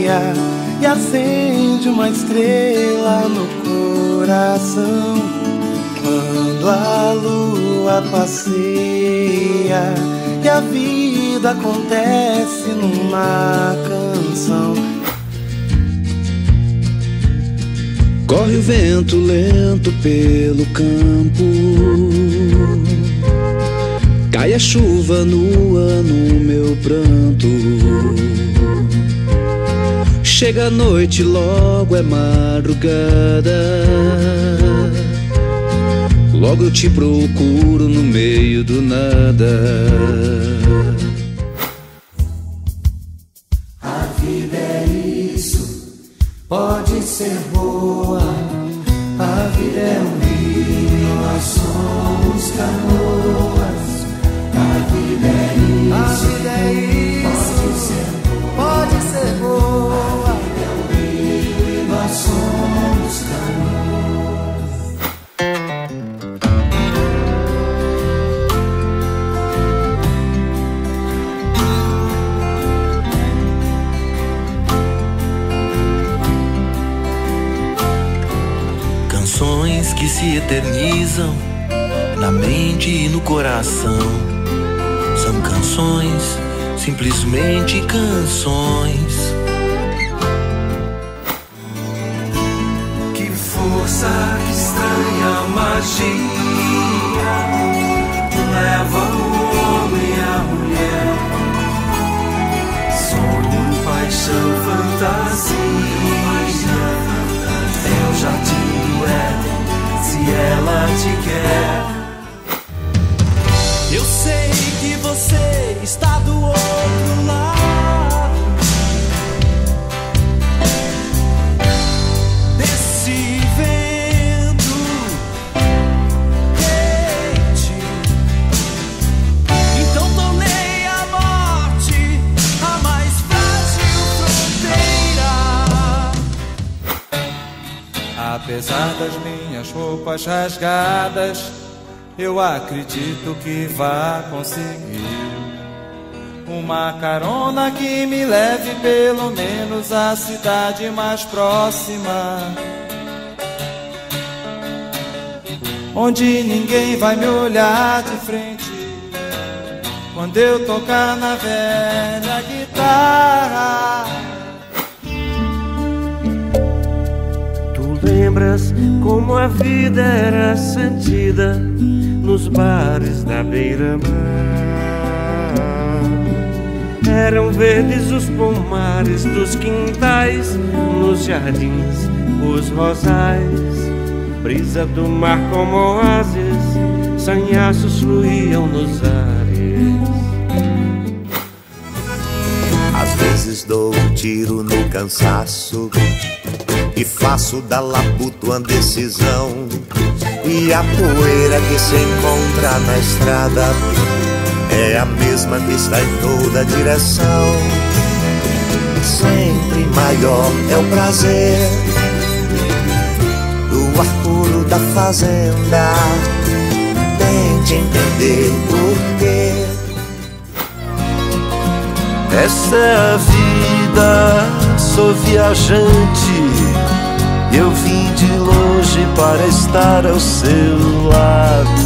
dia e acende uma estrela no coração. Quando a lua passeia e a vida acontece numa canção. Corre o vento lento pelo campo, cai a chuva nua no meu pranto. Chega a noite, logo é madrugada, logo eu te procuro no meio do nada. A vida é isso, pode ser boa. A vida é um rio, nós somos canoas. A vida é isso, pode ser boa. A vida é um rio e nós somos canoas. Canções que se eternizam na mente e no coração. São canções, simplesmente canções. Que força, que estranha magia leva o homem e a mulher. Sonho, paixão, fantasia. Eu já te mulher, se ela te quer. Eu sei que você está do outro lado desse vento quente. Então tornei a morte a mais frágil fronteira. Apesar das minhas roupas rasgadas, eu acredito que vá conseguir uma carona que me leve pelo menos à cidade mais próxima, onde ninguém vai me olhar de frente quando eu tocar na velha guitarra. Tu lembras como a vida era sentida nos bares da beira-mar? Eram verdes os pomares dos quintais, nos jardins os rosais. Brisa do mar como oásis, sanhaços fluíam nos ares. Às vezes dou um tiro no cansaço e faço da labuta uma decisão. E a poeira que se encontra na estrada é a mesma que está em toda direção. Sempre maior é o prazer do arco da fazenda. Tente entender porquê. Essa é a vida, sou viajante. Eu vim de longe para estar ao seu lado.